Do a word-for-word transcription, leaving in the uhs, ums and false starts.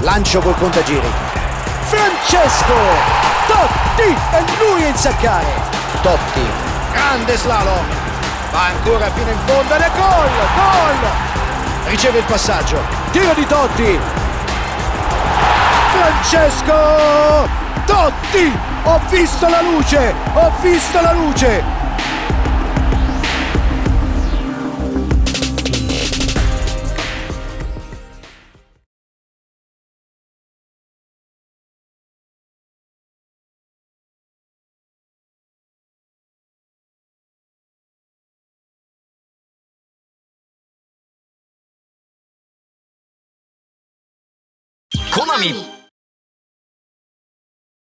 lancio col contagiri. Francesco Totti, è lui a insaccare. Totti, grande slalom, va ancora fino in fondo ed è gol, gol! Riceve il passaggio, tiro di Totti. Francesco Totti, ho visto la luce, ho visto la luce. KONAMI